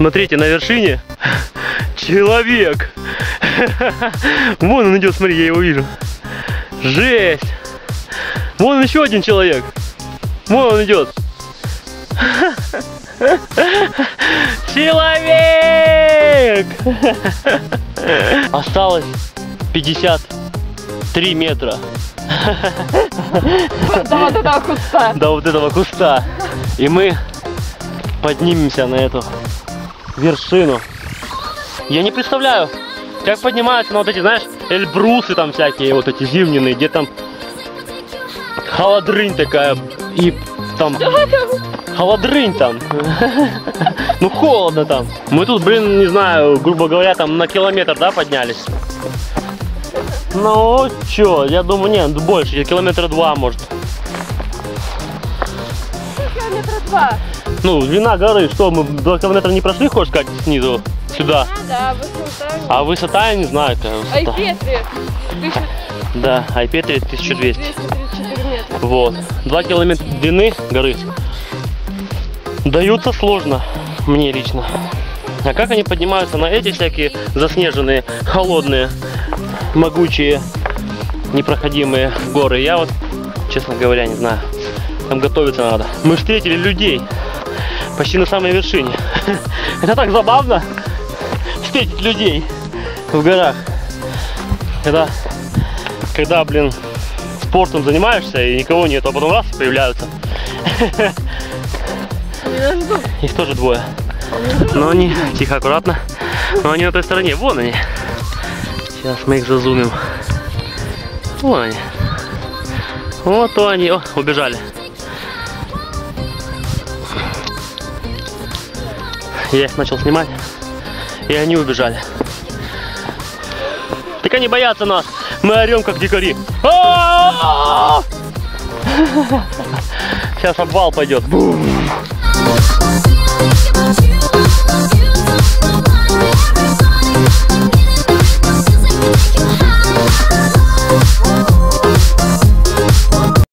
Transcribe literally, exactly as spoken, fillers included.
Смотрите, на вершине человек. Вон он идет, смотри, я его вижу. Жесть. Вон еще один человек. Вон он идет. Человек! Осталось пятьдесят три метра. До вот этого куста. До вот этого куста. И мы поднимемся на эту вершину. Я не представляю, как поднимаются на вот эти, знаешь, эльбрусы там всякие, вот эти зимненные, где там холодрынь такая. И там... холодрынь там. Ну холодно там. Мы тут, блин, не знаю, грубо говоря, там на километр, да, поднялись. Ну, чё, я думаю, нет, больше, километра два, может. Километра два? Ну, длина горы, что, мы два километра не прошли, хочешь сказать, снизу, сюда? Да, да, высота. А высота, я не знаю, какая высота. Ай-Петри. тысяча... Да, Ай-Петри тысяча двести. двести тридцать четыре метра. Вот, два километра длины горы. Даются сложно, мне лично. А как они поднимаются на эти всякие заснеженные, холодные, могучие, непроходимые горы? Я вот, честно говоря, не знаю. Там готовиться надо. Мы встретили людей почти на самой вершине. Это так забавно, встретить людей в горах. Когда, когда, блин, спортом занимаешься и никого нет, а потом раз появляются. Их тоже двое. Но они, тихо, аккуратно, но они на той стороне, вон они. Сейчас мы их зазумим. Вон они. Вот они, о, убежали. Я их начал снимать, и они убежали. Так они боятся нас, мы орем как дикари. Сейчас обвал пойдет.